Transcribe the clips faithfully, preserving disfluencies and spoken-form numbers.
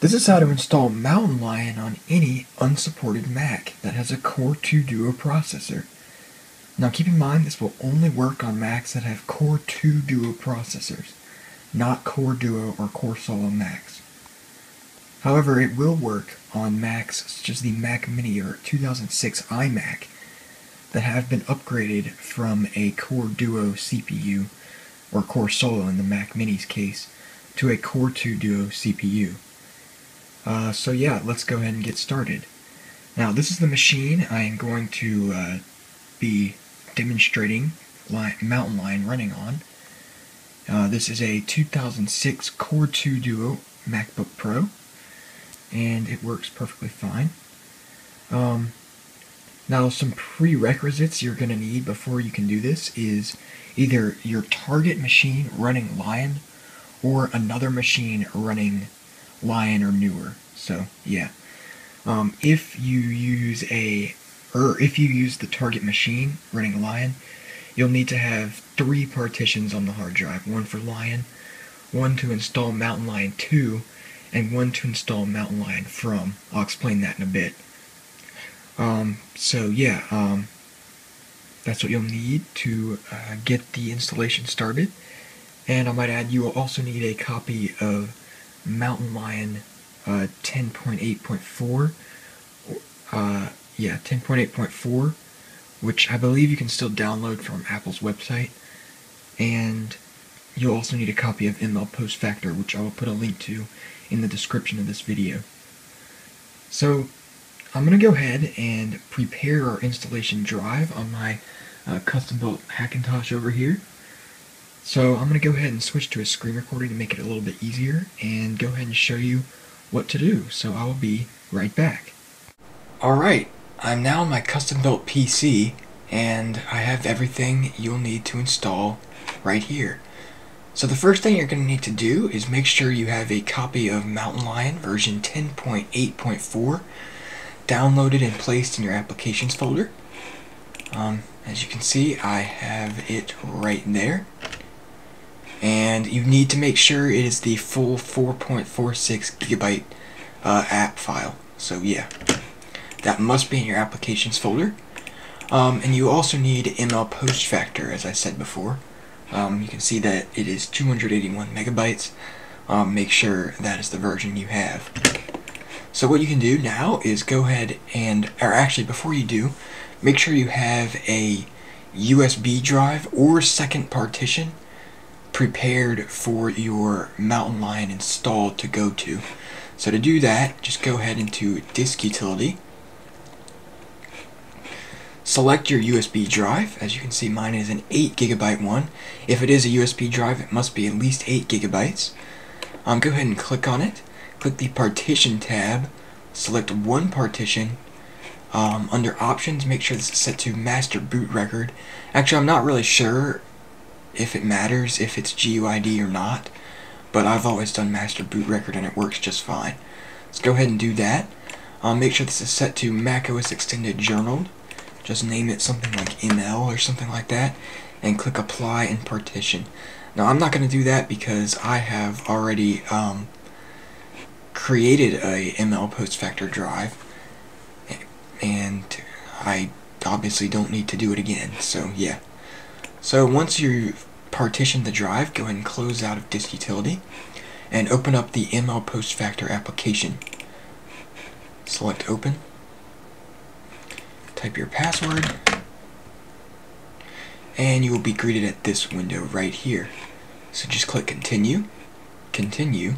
This is how to install Mountain Lion on any unsupported Mac that has a Core two Duo processor. Now keep in mind this will only work on Macs that have Core two Duo processors, not Core Duo or Core Solo Macs. However, it will work on Macs such as the Mac Mini or two thousand six iMac that have been upgraded from a Core Duo C P U, or Core Solo in the Mac Mini's case, to a Core two Duo C P U. Uh, so yeah, let's go ahead and get started. Now this is the machine I am going to uh, be demonstrating Lion, Mountain Lion running on. Uh, this is a two thousand six Core two Duo MacBook Pro, and it works perfectly fine. Um, now some prerequisites you're going to need before you can do this is either your target machine running Lion or another machine running Lion or newer. So yeah, um, if you use a or if you use the target machine running Lion, you'll need to have three partitions on the hard drive: one for Lion, one to install Mountain Lion to, and one to install Mountain Lion from. I'll explain that in a bit. Um, so yeah, um, that's what you'll need to uh, get the installation started. And I might add, you will also need a copy of Mountain Lion uh, ten point eight point four, uh, yeah, ten point eight point four, which I believe you can still download from Apple's website. And you'll also need a copy of M L Post Factor, which I will put a link to in the description of this video. So I'm going to go ahead and prepare our installation drive on my uh, custom-built Hackintosh over here. So I'm going to go ahead and switch to a screen recording to make it a little bit easier and go ahead and show you what to do. So I will be right back. Alright, I'm now on my custom-built P C and I have everything you'll need to install right here. So the first thing you're going to need to do is make sure you have a copy of Mountain Lion version ten point eight point four downloaded and placed in your applications folder. Um, as you can see, I have it right there. And you need to make sure it is the full four point four six gigabyte uh, app file. So yeah, that must be in your applications folder. Um, and you also need M L Post Factor, as I said before. Um, you can see that it is two hundred eighty-one megabytes. Um, make sure that is the version you have. So what you can do now is go ahead and, or actually before you do, make sure you have a U S B drive or second partition prepared for your Mountain Lion install to go to. So to do that, just go ahead into Disk Utility, select your U S B drive. As you can see, mine is an eight gigabyte one. If it is a U S B drive, it must be at least eight gigabytes. Um, go ahead and click on it, click the Partition tab, select one partition. Um, under Options, make sure this is set to Master Boot Record. Actually, I'm not really sure if it matters if it's G U I D or not, but I've always done Master Boot Record and it works just fine. Let's go ahead and do that. Um, make sure this is set to macOS Extended Journaled. Just name it something like M L or something like that, and click Apply and Partition. Now I'm not going to do that because I have already um, created a M L Post Factor drive, and I obviously don't need to do it again. So yeah. So once you've partitioned the drive, go ahead and close out of Disk Utility and open up the M L Post Factor application. Select Open, type your password, and you will be greeted at this window right here. So just click Continue, Continue,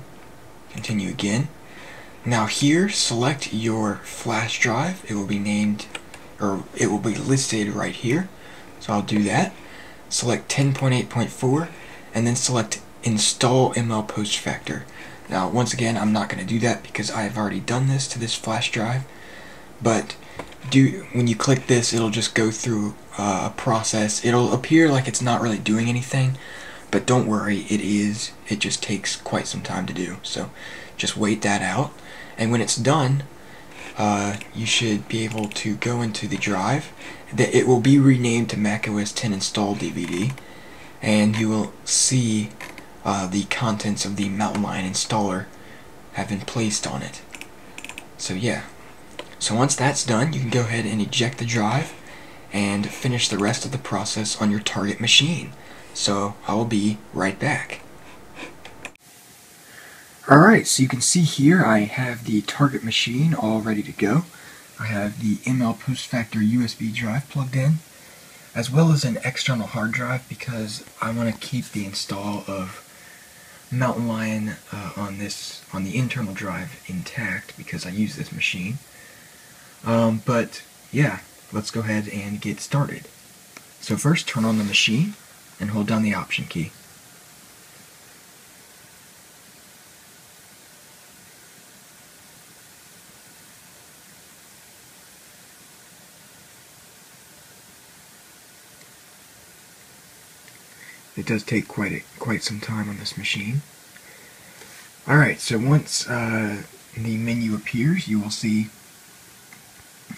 Continue again. Now here, select your flash drive. It will be named, or it will be listed right here. So I'll do that. Select ten point eight point four, and then select Install M L Post Factor. Now, once again, I'm not going to do that because I've already done this to this flash drive. But do when you click this, it'll just go through uh, a process. It'll appear like it's not really doing anything, but don't worry, it is. It just takes quite some time to do. So just wait that out, and when it's done, Uh, you should be able to go into the drive. That it will be renamed to macOS ten Install D V D, and you will see uh, the contents of the Mountain Lion installer have been placed on it. So yeah, so once that's done, you can go ahead and eject the drive and finish the rest of the process on your target machine. So I'll be right back. Alright, so you can see here I have the target machine all ready to go. I have the MLPostFactor U S B drive plugged in, as well as an external hard drive, because I want to keep the install of Mountain Lion uh, on this on the internal drive intact, because I use this machine. Um, but yeah, let's go ahead and get started. So first, turn on the machine and hold down the Option key. It does take quite a, quite some time on this machine. Alright, so once uh, the menu appears, you will see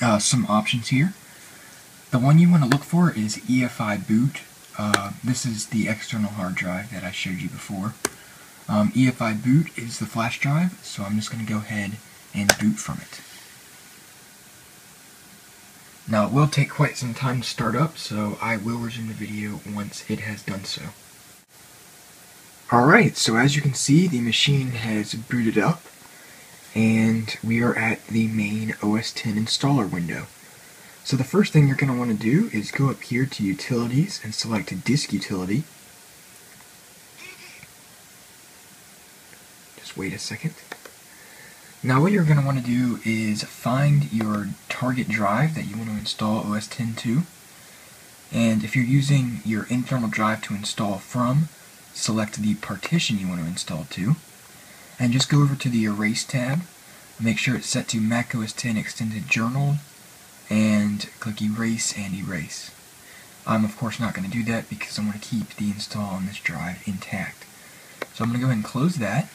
uh, some options here. The one you want to look for is E F I boot. Uh, this is the external hard drive that I showed you before. Um, E F I boot is the flash drive, so I'm just going to go ahead and boot from it. Now, it will take quite some time to start up, so I will resume the video once it has done so. Alright, so as you can see, the machine has booted up, and we are at the main O S ten installer window. So the first thing you're going to want to do is go up here to Utilities and select a Disk Utility. Just wait a second. Now what you're going to want to do is find your target drive that you want to install O S ten to, and if you're using your internal drive to install from, select the partition you want to install to, and just go over to the Erase tab, make sure it's set to Mac O S ten Extended Journal, and click Erase and Erase. I'm of course not going to do that because I want to keep the install on this drive intact. So I'm going to go ahead and close that.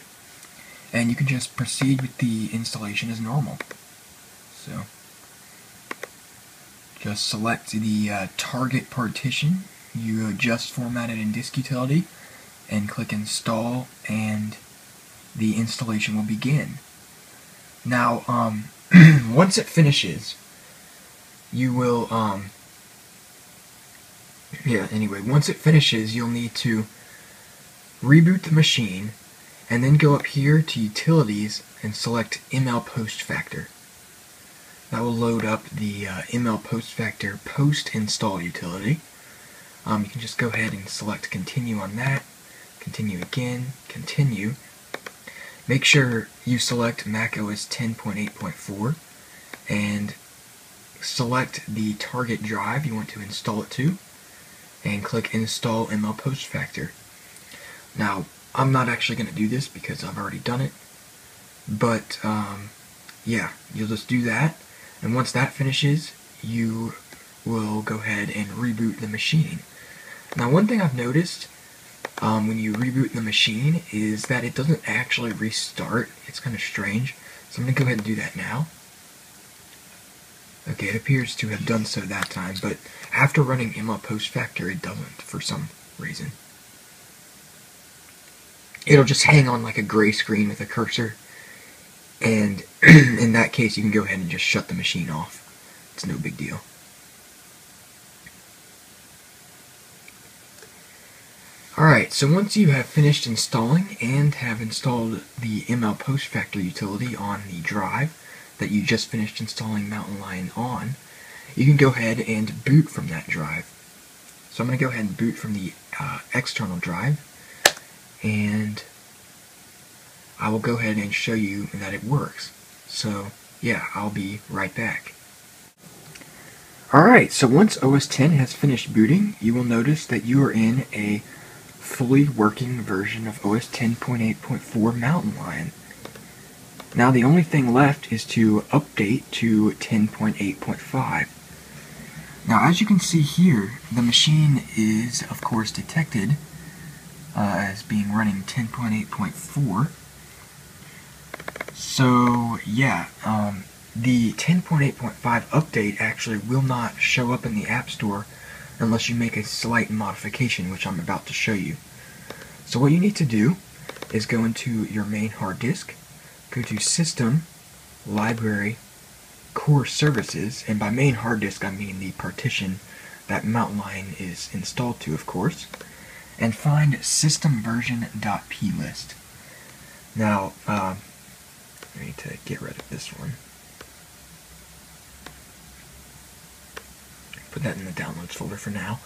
And you can just proceed with the installation as normal. So, just select the uh, target partition you just formatted in Disk Utility, and click Install, and the installation will begin. Now, um, once it finishes, you will, um, yeah, anyway, once it finishes, you'll need to reboot the machine, and then go up here to Utilities and select MLPostFactor. That will load up the uh, MLPostFactor post-install utility. Um, you can just go ahead and select Continue on that, Continue again, Continue. Make sure you select Mac O S ten point eight point four and select the target drive you want to install it to, and click Install MLPostFactor. Now, I'm not actually going to do this because I've already done it, but um, yeah, you'll just do that, and once that finishes, you will go ahead and reboot the machine. Now, one thing I've noticed um, when you reboot the machine is that it doesn't actually restart. It's kind of strange, so I'm going to go ahead and do that now. Okay, it appears to have done so that time, but after running MLPostFactor, it doesn't for some reason. It'll just hang on like a gray screen with a cursor, and in that case you can go ahead and just shut the machine off. It's no big deal. Alright, so once you have finished installing and have installed the MLPostFactor utility on the drive that you just finished installing Mountain Lion on, you can go ahead and boot from that drive. So I'm going to go ahead and boot from the uh, external drive, and I will go ahead and show you that it works. So yeah, I'll be right back. Alright, so once O S ten has finished booting, you will notice that you are in a fully working version of O S ten point eight point four Mountain Lion. Now the only thing left is to update to ten point eight point five. Now as you can see here, the machine is of course detected Uh, as being running ten point eight point four. So yeah, um, the ten point eight point five update actually will not show up in the App Store unless you make a slight modification, which I'm about to show you. So what you need to do is go into your main hard disk, go to System, Library, Core Services, and by main hard disk I mean the partition that Mountain Lion is installed to, of course, and find System Version dot plist. Now, uh, I need to get rid of this one. Put that in the Downloads folder for now.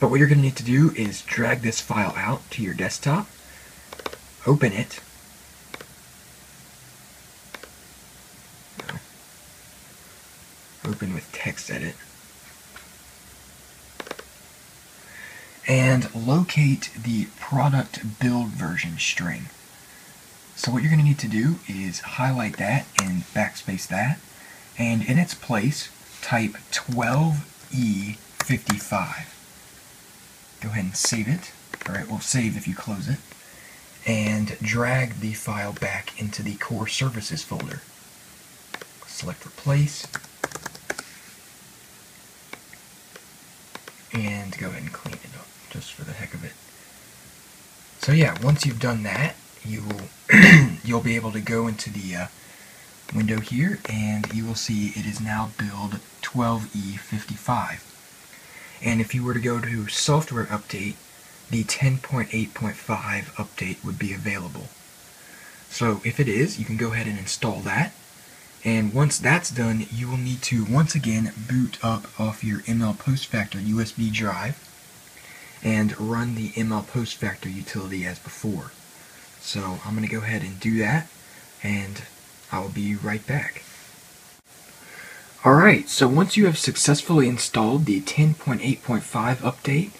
But what you're going to need to do is drag this file out to your desktop, open it, open with TextEdit, and locate the product build version string. So what you're going to need to do is highlight that and backspace that, and in its place type twelve E fifty-five. Go ahead and save it. Alright, we'll save if you close it. And drag the file back into the Core Services folder. Select Replace. And go ahead and clean it up, just for the heck of it. So yeah, once you've done that, you will you'll be able to go into the uh, window here, and you will see it is now build twelve E fifty-five. And if you were to go to Software Update, the ten point eight point five update would be available. So if it is, you can go ahead and install that. And once that's done, you will need to once again boot up off your MLPostFactor U S B drive and run the MLPostFactor utility as before. So I'm going to go ahead and do that, and I'll be right back. Alright, so once you have successfully installed the ten point eight point five update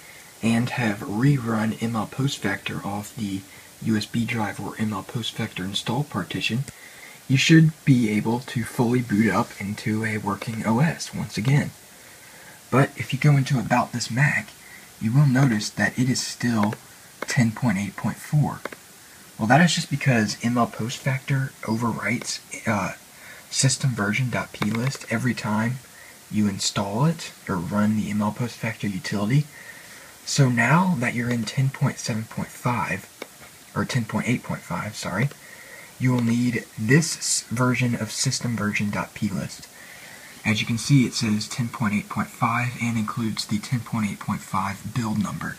and have rerun MLPostFactor off the U S B drive or MLPostFactor install partition, you should be able to fully boot up into a working O S once again. But if you go into About This Mac, you will notice that it is still ten point eight point four. Well, that is just because MLPostFactor overwrites uh, SystemVersion.plist every time you install it or run the MLPostFactor utility. So now that you're in ten point seven point five, or ten point eight point five, sorry, you will need this version of SystemVersion.plist. As you can see, it says ten point eight point five and includes the ten point eight point five build number.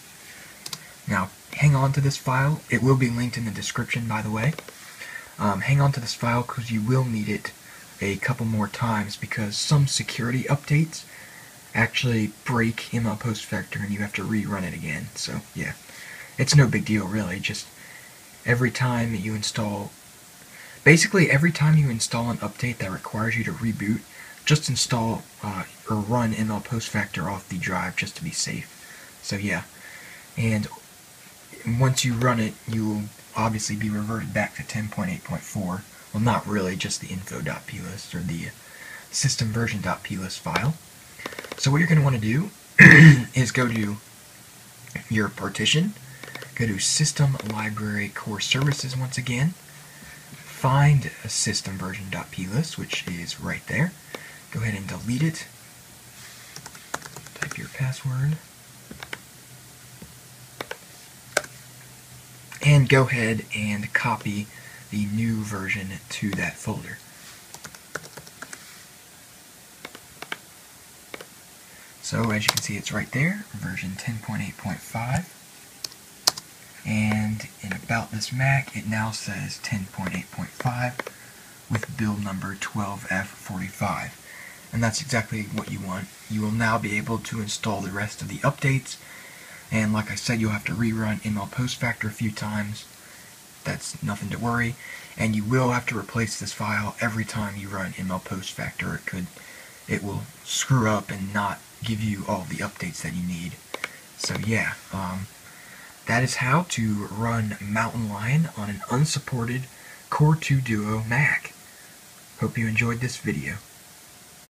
Now, hang on to this file. It will be linked in the description, by the way. Um, hang on to this file because you will need it a couple more times, because some security updates actually break MLPostFactor and you have to rerun it again. So yeah, it's no big deal really. Just every time you install, basically every time you install an update that requires you to reboot, just install uh, or run MLPostFactor off the drive just to be safe. So yeah, and once you run it, you will obviously be reverted back to ten point eight point four. Well, not really, just the info.plist or the systemversion.plist file. So what you're going to want to do is go to your partition, go to System, Library, Core Services once again, find a systemversion.plist, which is right there. Go ahead and delete it. Type your password. And go ahead and copy the new version to that folder. So as you can see, it's right there, version ten point eight point five, and in About This Mac it now says ten point eight point five with build number twelve F forty-five, and that's exactly what you want. You will now be able to install the rest of the updates, and like I said, you'll have to rerun MLPostFactor a few times. That's nothing to worry, and you will have to replace this file every time you run MLPostFactor. It could, it will screw up and not give you all the updates that you need. So yeah, um, that is how to run Mountain Lion on an unsupported Core two Duo Mac. Hope you enjoyed this video.